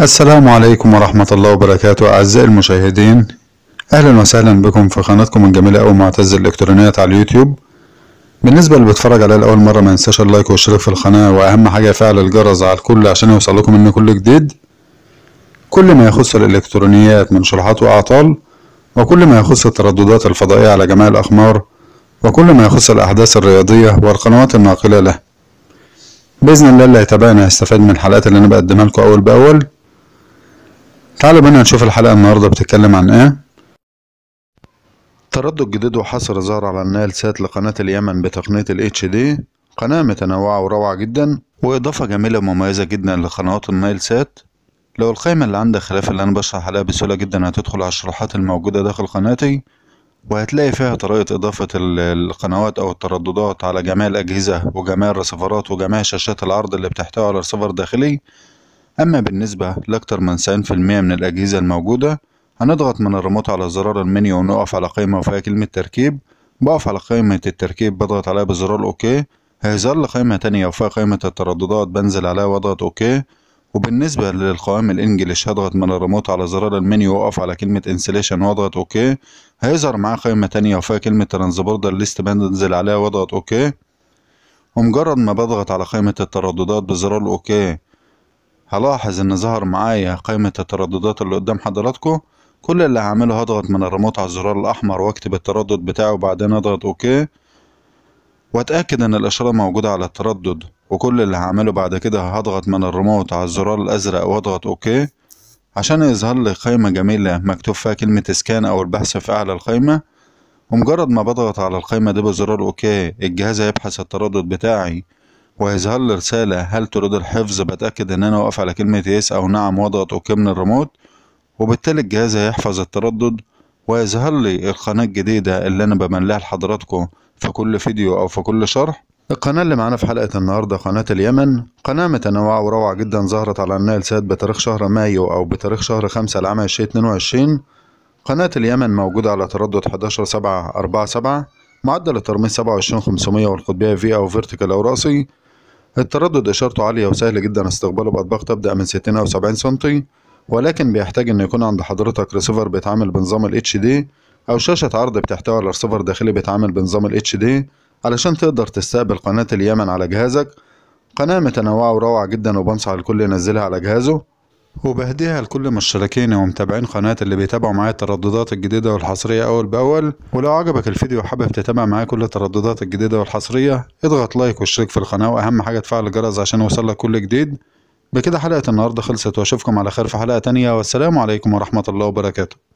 السلام عليكم ورحمة الله وبركاته أعزائي المشاهدين، أهلا وسهلا بكم في قناتكم الجميلة أو معتز الإلكترونيات على اليوتيوب. بالنسبة اللي بيتفرج عليها لأول مرة ما ينساش اللايك والاشتراك في القناة، وأهم حاجة فعل الجرس على الكل عشان يوصل لكم إن كل جديد، كل ما يخص الإلكترونيات من شروحات وأعطال، وكل ما يخص الترددات الفضائية على جميع الأقمار، وكل ما يخص الأحداث الرياضية والقنوات الناقلة له. بإذن الله اللي هيتابعنا هيستفاد من الحلقات اللي أنا بقدمها لكم أول بأول. تعالوا بينا نشوف الحلقة النهاردة بتتكلم عن إيه. تردد جديد وحصر ظهر على النايل سات لقناة اليمن بتقنية ال HD، قناة متنوعة وروعة جدا وإضافة جميلة ومميزة جدا لقنوات النايل سات. لو القائمة اللي عندك خلاف اللي أنا بشرح عليها بسهولة جدا هتدخل على الشروحات الموجودة داخل قناتي، وهتلاقي فيها طريقة إضافة القنوات أو الترددات على جميع الأجهزة وجميع الرسيفرات وجميع شاشات العرض اللي بتحتوي على رسيفر داخلي. أما بالنسبة لأكتر من 90% من الأجهزة الموجودة هنضغط من الريموت على زرار المنيو ونقف على قائمة وفيها كلمة تركيب. بقف على قائمة التركيب بضغط عليها بزرار أوكي، هيظهر لي قائمة تانية وفيها قائمة الترددات، بنزل عليها واضغط أوكي. وبالنسبة للقوائم الإنجليش هضغط من الريموت على زرار المنيو وأقف على كلمة انسليشن واضغط أوكي، هيظهر معاه قائمة تانية وفيها كلمة ترانسبوردر ليست، بنزل عليها واضغط أوكي. ومجرد ما بضغط على قائمة الترددات بزرار أوكي هلاحظ إن ظهر معايا قائمة الترددات اللي قدام حضراتكم. كل اللي هعمله هضغط من الريموت على الزرار الأحمر وأكتب التردد بتاعه وبعدين أضغط أوكي، وأتأكد إن الإشارة موجودة على التردد. وكل اللي هعمله بعد كده هضغط من الريموت على الزرار الأزرق واضغط أوكي عشان يظهر لي قائمة جميلة مكتوب فيها كلمة سكان أو البحث في أعلى القائمة. ومجرد ما بضغط على القائمة دي بزرار أوكي الجهاز هيبحث التردد بتاعي وهيظهر لي رسالة هل تريد الحفظ، بتأكد إن أنا واقف على كلمة يس أو نعم واضغط أوكي من الريموت، وبالتالي الجهاز هيحفظ التردد ويظهر لي القناة الجديدة اللي أنا بمليها لحضراتكم في كل فيديو أو في كل شرح. القناة اللي معانا في حلقة النهاردة قناة اليمن، قناة متنوعة وروعة جدا ظهرت على النايل سات بتاريخ شهر مايو أو بتاريخ شهر 5 لعام 2022. قناة اليمن موجودة على تردد 11.747، معدل الترميز 27500، والقطبية في أو فيرتيكال أو رأسي. التردد إشارته عالية وسهل جدا استقباله بأطباق تبدأ من 60 أو 70 سنتي، ولكن بيحتاج إن يكون عند حضرتك ريسيفر بيتعامل بنظام ال HD أو شاشة عرض بتحتوي على ريسيفر داخلي بيتعامل بنظام ال HD علشان تقدر تستقبل قناة اليمن على جهازك. قناة متنوعة وروعة جدا وبنصح الكل ينزلها على جهازه، وبهديها لكل مشتركين ومتابعين قناة اللي بيتابعوا معايا الترددات الجديدة والحصرية أول بأول. ولو عجبك الفيديو وحابب تتابع معايا كل الترددات الجديدة والحصرية اضغط لايك واشترك في القناة، وأهم حاجة تفعل الجرس عشان يوصلك كل جديد. بكده حلقة النهاردة خلصت، واشوفكم على خير في حلقة تانية، والسلام عليكم ورحمة الله وبركاته.